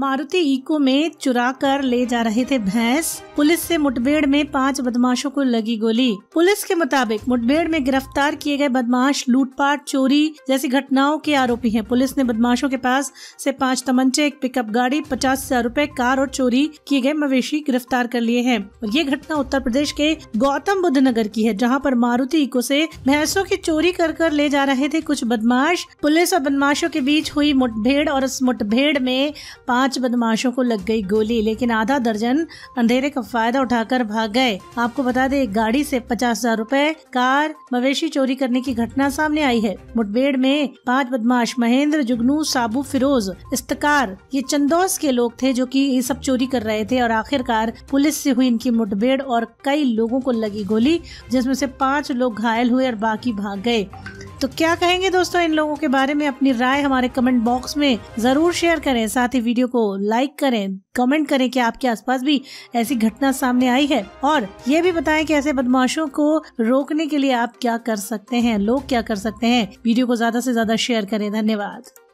Maruti eco में चुरा कर ले जा रहे थे भैंस। पुलिस से मुठभेड़ में 5 बदमाशों को लगी गोली। पुलिस के मुताबिक मुठभेड़ में गिरफ्तार किए गए बदमाश लूटपाट, चोरी जैसी घटनाओं के आरोपी हैं। पुलिस ने बदमाशों के पास से 5 तमंचे, एक पिकअप गाड़ी, 50,000 रुपए, कार और चोरी किए गए मवेशी गिरफ्तार कर लिए हैं। ये घटना उत्तर प्रदेश के गौतम बुद्ध नगर की है, जहाँ पर मारुति ईको से भैंसों की चोरी कर ले जा रहे थे कुछ बदमाश। पुलिस और बदमाशों के बीच हुई मुठभेड़ और इस मुठभेड़ में 5 बदमाशों को लग गई गोली, लेकिन आधा दर्जन अंधेरे का फायदा उठाकर भाग गए। आपको बता दें, एक गाड़ी से 50,000 रुपए, कार, मवेशी चोरी करने की घटना सामने आई है। मुठभेड़ में 5 बदमाश महेंद्र, जुगनू, साबू, फिरोज, इश्टकार, ये चंदौस के लोग थे जो कि ये सब चोरी कर रहे थे। और आखिरकार पुलिस से हुई इनकी मुठभेड़ और कई लोगों को लगी गोली, जिसमें से 5 लोग घायल हुए और बाकी भाग गए। तो क्या कहेंगे दोस्तों इन लोगों के बारे में? अपनी राय हमारे कमेंट बॉक्स में जरूर शेयर करें। साथ ही वीडियो को लाइक करें, कमेंट करें कि आपके आसपास भी ऐसी घटना सामने आई है, और ये भी बताएं कि ऐसे बदमाशों को रोकने के लिए आप क्या कर सकते हैं, लोग क्या कर सकते हैं। वीडियो को ज्यादा से ज्यादा शेयर करें। धन्यवाद।